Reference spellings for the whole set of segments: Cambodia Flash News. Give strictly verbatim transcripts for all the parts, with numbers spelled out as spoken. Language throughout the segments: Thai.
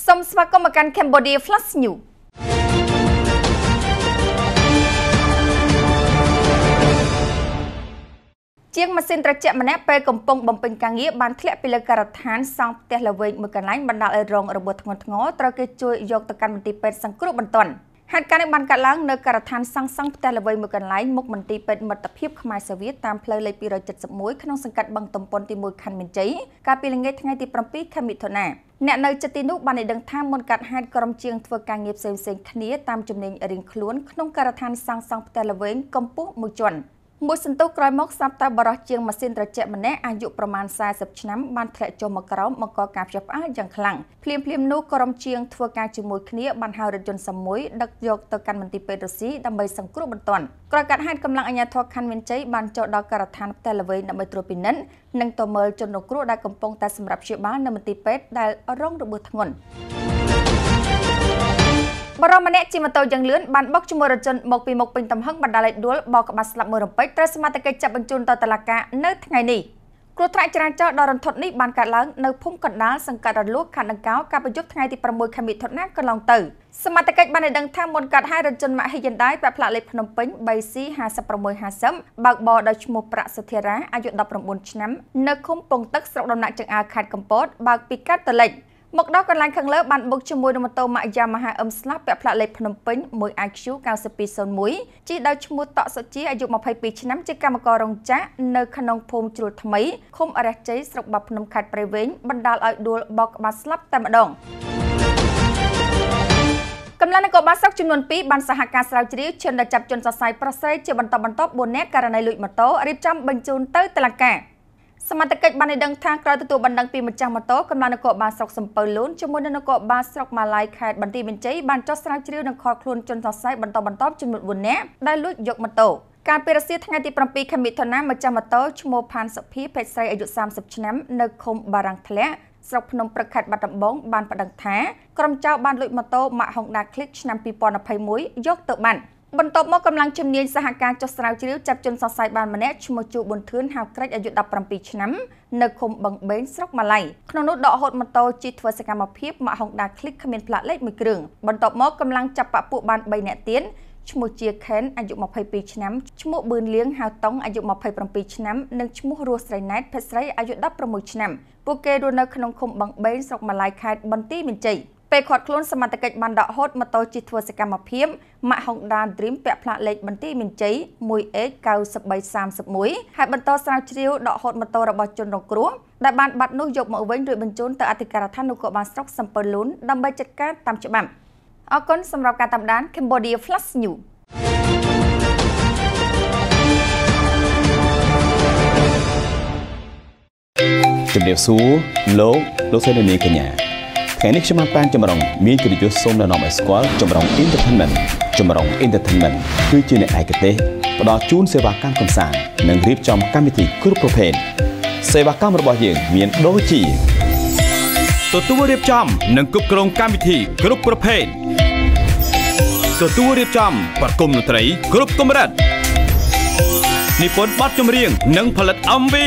Samsmakomakan Cambodia Flash News. Chiếc machine trách nhiệm này phải cầm bông bấm bình càng nghĩa bàn thẹn pile cà rốt hán sang tẹt là vây mực cắn lái bàn đào ở rồng ở bờ thằng ngõ trao cây chuối dọc từ căn bì pet sang cướp bàn toàn. Hạt cà này bàn cà láng nơi cà rốt hán sang sang tẹt là vây mực cắn lái mốc bì pet mật tập hiệp khmai xe viết tam plei lấy piro chật sập muối khăn ông sang cắt bằng tầm pon ti muối khăn miền cháy cà pile ngay thay ti pram pi khăn miệt thọ nè. Nè nơi chật ti nút bàn này đằng tham môn cắt hạt cà rồng chiêng thua càng nghiệp xem xem khăn nghĩa tam chấm nền ở đỉnh khluôn khăn ông cà rốt hán sang sang tẹt là vây cầm bút mực chuẩnมุสันตุกรายมกซับตาบรอเชียงมาสินตระเจมันแน่อายุประมาณสายสับชน้ำบันเทลโจมกร้อมมกอกาบจับอ้าอย่างขลังเพลียมเพลียมนุกรมเชียงทัวการจมูกเนี้ยบันหาเรจนสมุยดักยกตะการมันตีเปโดซีดำไปสังกรุบันตอนกระกัดให้กำลังอัญญาทอคันเวนใจบันโจดอกระทานแต่ละเวนนำไปตรวจปินนั้นนั่งตัวเมลจนนกรุได้กำปองแต่สำหรับเชียบ้านนำมันตีเปดได้ร้องระเบิดถนนบรมเนจิมาโตยังเลื่อนบันบกจมรจนมกปีมกปิงตำหังบันดาเลดวลบอกกับบัสลับมือรบไปตรสมาตะเกจับบรรจุต่อตลาดกะเนื้อไงนี่กรุตรายจราจรดอนทนนี่บันกัดล้างเนื้อพุ่งกัดน้าสังกัดรถลูกขันดังเก้าการประยุกต์ไงที่ประมวยขมิดทนนักกลองตื่นสมาตะเกจบันในดังท่ามนกัดให้รจนมาให้ยันได้แบบพละเล็บพนมปิงใบซีหาสประมวยหาซ้ำบากบอดอยชโมประสเทระอายุดับประมวลช้ำเนื้อคุ้มปงตึกสระดอนหนักจังอาขาดกัมปอดบากปีกัดตะเล็กหมกดอกกำลังขังเลิบบันบุกชมวยดมโตมายามหาอมสลับแบบพระเล็บพนมปิ้งมวยไอคิวเก้าสิบปีโซนมุ้ยจีดาวชมวยต่อสุจีอายุมาภัยปีชน้ำจีกามกรองจ้าเนคขนงพงจุลธรรมิคมอรัจใจสระบับพนมขัดไปเว้นบรรดาลอยดูบอกมาสลับแต่มาดองกำลังในกบาสักจำนวนปีบันสหการสาวจีเชิญได้จับจนสะใสประเสริฐเชื่อบันตบันตบบนเนกการในลุยมาโตริบจำบรรจุนเตอร์ตะลังแกสมาตะเกจบันในดังทางกลายตัวบันดังปีมันจังมาโตกำลังนกบาสกสัมเปิลลุ้นจมูกนกบาสกมาลายขาดบันตีเป็นใจบันจอสลายเรียวดังคอคลุนจนสอดไซบันตอบันตอบจนหมดวุ่นแนบได้ลุกยกมาโตการเปรตเสียทั้งไงตีปรำปีขมิธนามันจังมาโตชโมพันสพีเพชรไซอายุสามสิบชน้ำนคมบารังทะเลสกพนมประคัดบันดับบงบันประดังแท้กรมเจ้าบันลุยมาโตมะหงดาคลิกชน้ำปีปอนอภัยมุ้ยยกตัวบันบรรทบมกำลังจำเนียนสหการจดสลายจิ๋วจับจนสอดใส่บานมาแนชโมจูบนทื้นหาวกระดอายุดับปรำปีชน้ำเนคมบังเบนสรกมาไลขนมนุษย์ดอกหดมันโตจิตทวสกรรมพิบมาหงดาคลิกขมิ้นพละเล็กมือกรึงบรรทบมกำลังจับปะปุบานใบเนตีนชโมเจียแค้นอายุมาภัยปีชน้ำชโมบืนเลี้ยงหาวต้องอายุมาภัยปรำปีชน้ำเนชโมรัวใส่นัดเพชรใสอายุดับประมุชน้ำปุเกดูเนขนมคมบังเบนสรกมาไลขาดบันตี้มินใจไปขอดคลุ้นสมาตะเกจบันดาฮดมาโตจิตทวสกรรมพิมมะฮงดานดริมเปะพละเล็กบันตีมินใจมวยเอ็กเกาสบายสามสบมุยหายบันโตสาวจิ๋วดาฮดมาโตระบาดจนรองกลัวได้บันบัดนุยกมาเว้นโดยบรรจุแต่อธิการท่านนุกบาลสกสัมเปิลลุ้นดำใบจัดการตามฉบับเอาก้นสำหรับการตำดาน Cambodia Flash Newsจำเดียวซูโลโลเซนเนกันยาแค่นี้ชมาแปนจำลองมีกิจกรรมส่งนำไอสควอลจำลองอินเตอร์เทนเมนต์จำลองอินเตอร์เทนเมนต์คือชื่อในไอเกตประดาจูนเซวาการคำสั่งหนึ่งรีบจำการมิติกรุ๊ปโปรเพนเซวาการระบายเย็นเมียนโดจีตัวตัวรีบจำหนึ่งกรุ๊ปกรงการมิติกรุ๊ปโปรเพนตัวตัวรีบจำประกมนุตรีกรุ๊ปกมรัตนิพนธ์บัตรจำเรียงหนึ่งผลิตอัมวี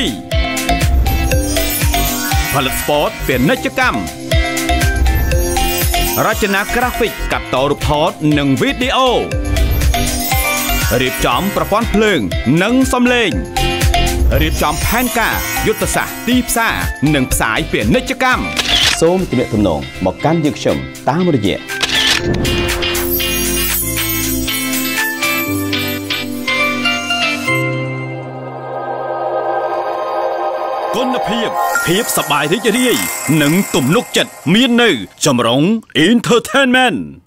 ผลิตสปอร์ตเปลี่ยนนิจกรรมรัชนากราฟิกกับต่อรูปทอดหนึ่งวิดีโอรีบจำประพันธ์เพลิงหนึ่งสำเร็จรีบจำแผนการยุทธศาสตร์ตีพซาหนึ่งสายเปลี่ยนนิจกรรมส้มจะเปลี่ยนตำแหน่งหมอกการยึดชมตามระเบียบก้นเพียบเพียบสบายที่จะเรียหนึ่งตุ่มลูกจัดมีนหนึ่งจำลองอินเทอร์เทนเมนต์